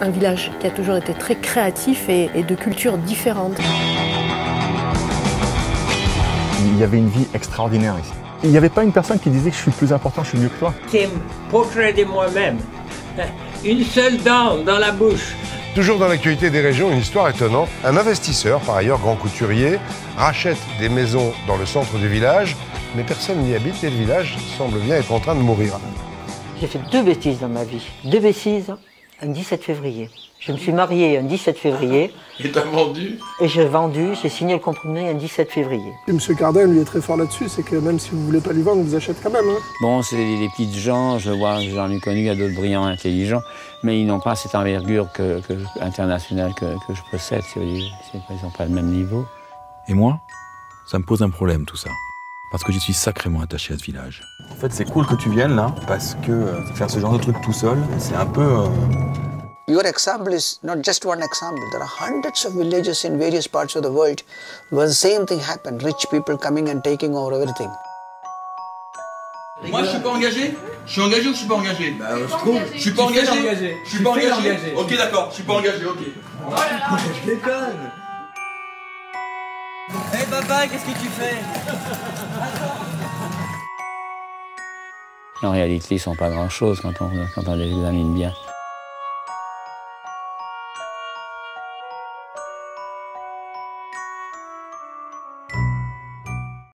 un village qui a toujours été très créatif et de cultures différentes. Il y avait une vie extraordinaire ici. Il n'y avait pas une personne qui disait que je suis plus important, je suis mieux que toi. C'est un portrait de moi-même. Une seule dent dans la bouche. Toujours dans l'actualité des régions, une histoire étonnante. Un investisseur, par ailleurs grand couturier, rachète des maisons dans le centre du village, mais personne n'y habite et le village semble bien être en train de mourir. J'ai fait deux bêtises dans ma vie. Deux bêtises un 17 février. Je me suis mariée un 17 février. Et t'as vendu? Et j'ai vendu, j'ai signé le compromis un 17 février. Et M. Cardin, lui, est très fort là-dessus, c'est que même si vous ne voulez pas lui vendre, on vous achète quand même. Hein. Bon, c'est les petites gens, je vois, j'en ai connu, il y a d'autres brillants, intelligents, mais ils n'ont pas cette envergure internationale que je possède, ils n'ont pas le même niveau. Et moi, ça me pose un problème tout ça. Parce que je suis sacrément attaché à ce village. En fait, c'est cool que tu viennes là, parce que faire ce genre de truc tout seul, c'est un peu... Your example is not just one example. There are hundreds of villages in various parts of the world where the same thing happened. Rich people coming and taking over everything. Moi, je suis pas engagé. Je suis engagé ou je suis pas engagé? Bah, je trouve. Je suis pas engagé. Je suis pas engagé. Ok, d'accord. Je suis pas engagé. Ok. Oh là là, je déconne. Hé hey, papa, qu'est-ce que tu fais? En réalité, ils sont pas grand-chose quand on les examine bien.